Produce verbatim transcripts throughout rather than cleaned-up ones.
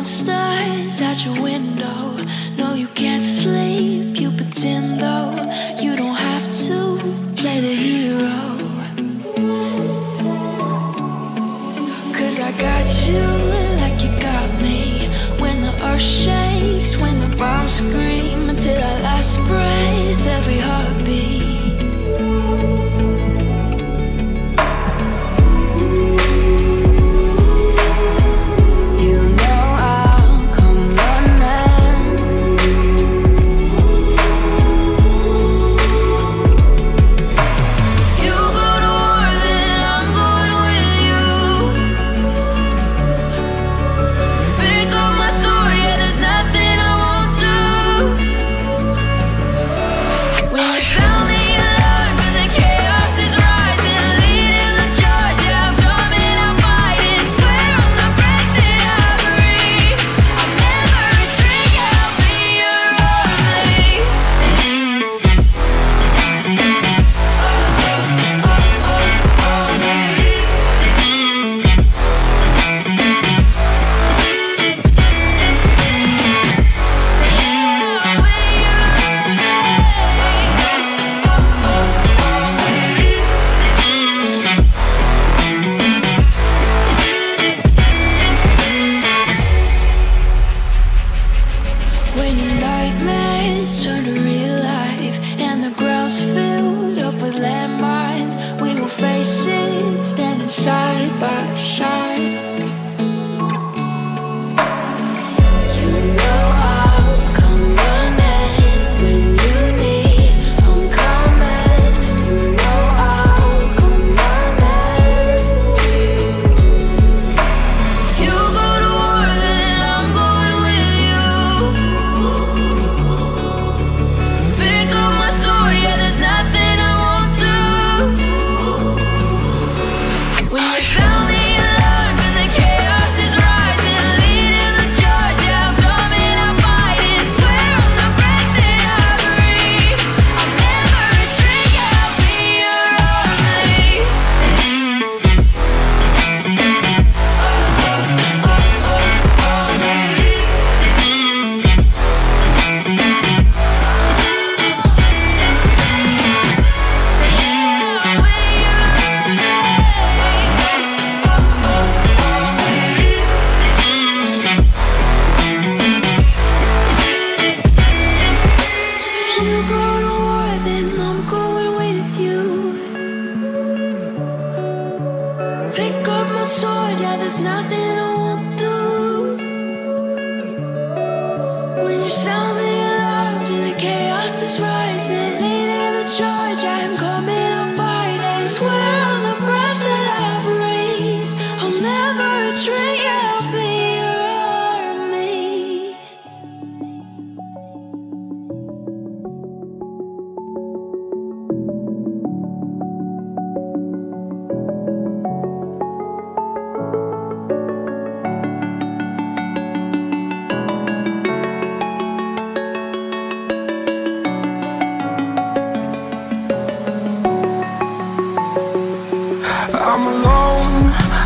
monsters at your window. No, you can't sleep, you pretend though. You don't have to play the hero, 'cause I got you like you got me. When the earth shakes, when the bombs scream, until our last breath, every heartbeat. Standing side by side, there's nothing I won't do. When you sound the alarms and the chaos is rising, leading the charge, I am coming to fight. I swear on the breath that I breathe, I'll never retreat, I'll be your army. I'm alone,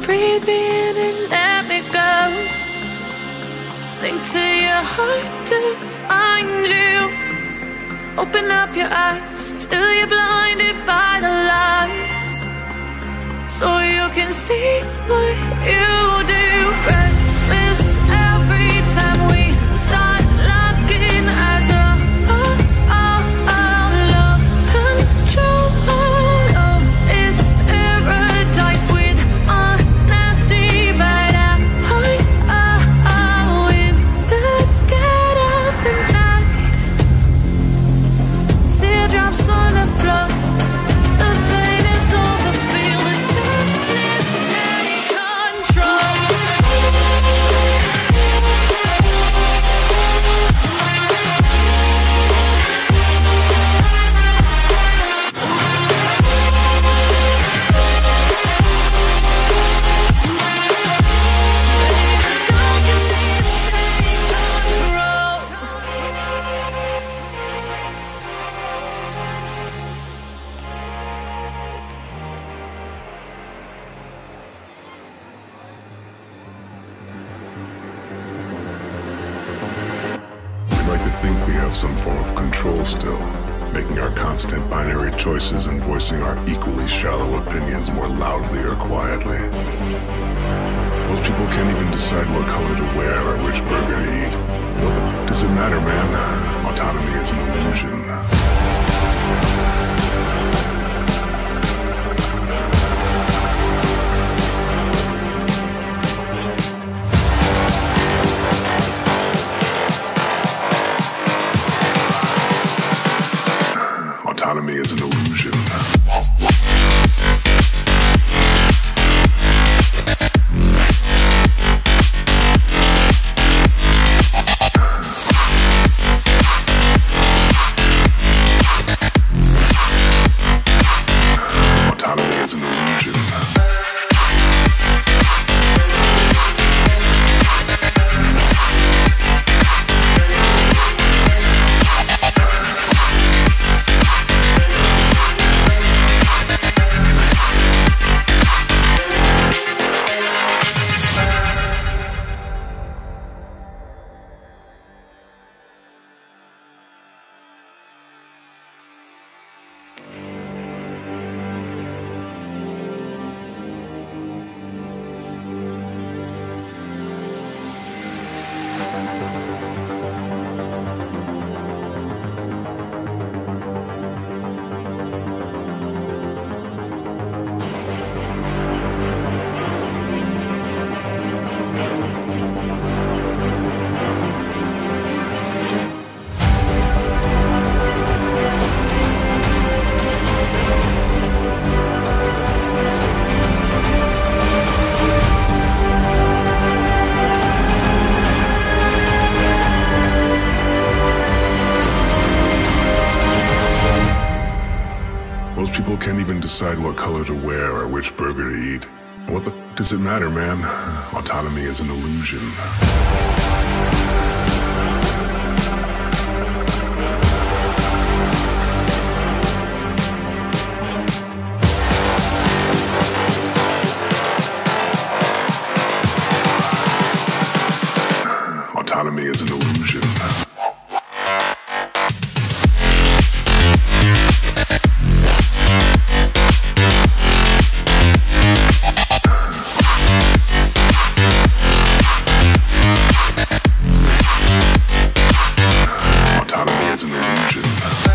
breathe me in and let me go. Sink to your heart to find you. Open up your eyes till you're blinded by the lies, so you can see what you do. Christmas, every time we start looking as a some form of control still, making our constant binary choices and voicing our equally shallow opinions more loudly or quietly. Most people can't even decide what color to wear or which burger to eat. Well, does it matter, man? Autonomy is an illusion. Autonomy is an illusion. Autonomy is an illusion. Most people can't even decide what color to wear or which burger to eat. What the f does it matter, man? Autonomy is an illusion. It's an illusion.